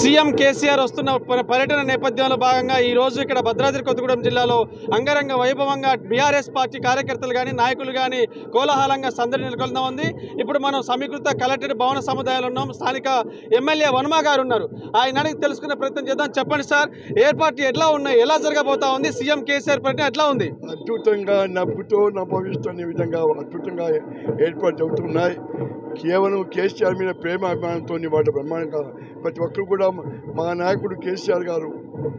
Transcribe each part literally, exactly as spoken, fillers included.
CM KCR వస్తున్న పర్యటన నేపథ్యంలో భాగంగా ఈ రోజు ఇక్కడ భద్రాద్రి కొత్తగూడెం జిల్లాలో అంగరంగ వైభవంగా బీఆర్ఎస్ పార్టీ కార్యకర్తలు కానీ నాయకులు కానీ కోలాహలంగా సందడి నెలకొల్దా ఉంది. ఇప్పుడు మనం సమీకృత కలెక్టరేట్ భవన సముదాయాలు ఉన్నాం. స్థానిక ఎమ్మెల్యే వనమా గారు ఉన్నారు. ఆయన అడిగి తెలుసుకునే ప్రయత్నం చేద్దాం. చెప్పండి సార్, ఏర్పాట్లు ఎట్లా ఉన్నాయి, ఎలా జరగబోతా ఉంది, సీఎం కేసీఆర్ పర్యటన ఎట్లా ఉంది? అద్భుతంగా నవ్వుతో నవ్విస్తున్న విధంగా అద్భుతంగా ఏర్పాట్లు అవుతున్నాయి. కేవలం కేసీఆర్ మీద ప్రేమ అభిమానంతో వాటి బ్రహ్మాండంగా ప్రతి ఒక్కరు కూడా మా నాయకుడు కేసీఆర్ గారు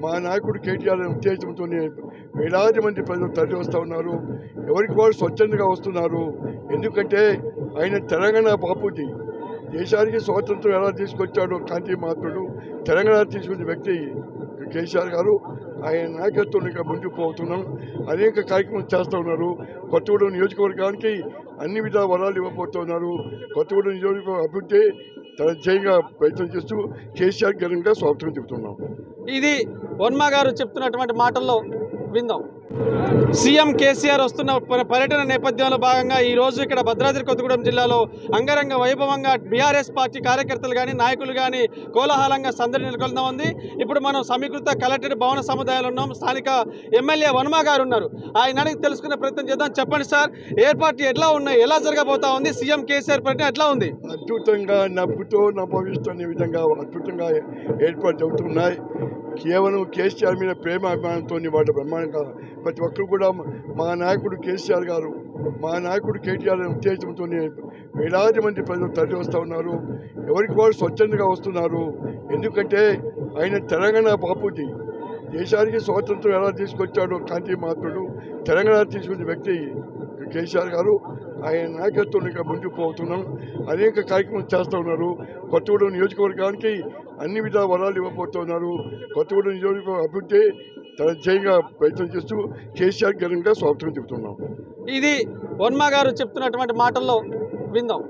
మా నాయకుడు కేటీఆర్ అనే ఉద్దేశంతో వేలాది మంది ప్రజలు తరలి వస్తూ ఉన్నారు. ఎవరికి వారు స్వచ్ఛందంగా వస్తున్నారు. ఎందుకంటే ఆయన తెలంగాణ బాపూజీ, దేశానికి స్వాతంత్రం ఎలా తీసుకొచ్చాడో గాంధీ మహాత్ముడు, తెలంగాణ తీసుకున్న వ్యక్తి కేసీఆర్ గారు. ఆయన నాయకత్వం ఇంకా ముందుకు పోతున్నాం. అనేక కార్యక్రమాలు చేస్తూ ఉన్నారు. కొత్తగూడెం నియోజకవర్గానికి అన్ని విధ వరాలు ఇవ్వబోతున్నారు. కొత్తగూడెం నియోజకవర్గం అభివృద్ధి తన జయంగా ప్రయత్నం చేస్తూ కేసీఆర్ ఘనంగా స్వాగతం చెబుతున్నాం. ఇది వన్మా గారు చెప్తున్నటువంటి మాటల్లో విందాం. సీఎం కేసీఆర్ వస్తున్న పర్యటన నేపథ్యంలో భాగంగా ఈ రోజు ఇక్కడ భద్రాద్రి కొత్తగూడెం జిల్లాలో అంగరంగ వైభవంగా బీఆర్ఎస్ పార్టీ కార్యకర్తలు కానీ నాయకులు కానీ కోలాహలంగా సందడి నెలకొల్దా ఉంది. ఇప్పుడు మనం సమీకృత కలెక్టరేట్ భవన సముదాయాలు ఉన్నాం. స్థానిక ఎమ్మెల్యే వనమా గారు ఉన్నారు. ఆయన అడిగి తెలుసుకునే ప్రయత్నం చేద్దాం. చెప్పండి సార్, ఏర్పాట్లు ఎట్లా ఉన్నాయి, ఎలా జరగబోతా ఉంది, సీఎం కేసీఆర్ పర్యటన ఎట్లా ఉంది? అద్భుతంగా నవ్వుతో నవ్విస్తున్న విధంగా అద్భుతంగా ఏర్పాట్లు అవుతున్నాయి. కేవలం కేసీఆర్ మీద ప్రేమ అభిమానంతో వాటి బ్రహ్మాండంగా ప్రతి ఒక్కరు కూడా మా నాయకుడు కేసీఆర్ గారు మా నాయకుడు కేటీఆర్ అనే ఉద్దేశంతో వేలాది మంది ప్రజలు తరలి వస్తూ ఉన్నారు. ఎవరికి వారు స్వచ్ఛందంగా వస్తున్నారు. ఎందుకంటే ఆయన తెలంగాణ బాపూజీ, దేశానికి స్వాతంత్రం ఎలా తీసుకొచ్చాడో గాంధీ మహాత్ముడు, తెలంగాణ తీసుకున్న వ్యక్తి కేసీఆర్ గారు. ఆయన నాయకత్వం ఇంకా ముందుకు పోతున్నాం. అనేక కార్యక్రమాలు చేస్తూ ఉన్నారు. కొత్తగూడెం నియోజకవర్గానికి అన్ని విధ వరాలు ఇవ్వబోతున్నారు. కొత్తగూడెం నియోజకవర్గం అభివృద్ధి తన జయంగా ప్రయత్నం చేస్తూ కేసీఆర్ ఘనంగా స్వాగతం చెబుతున్నాం. ఇది వన్మా గారు చెప్తున్నటువంటి మాటల్లో విందాం.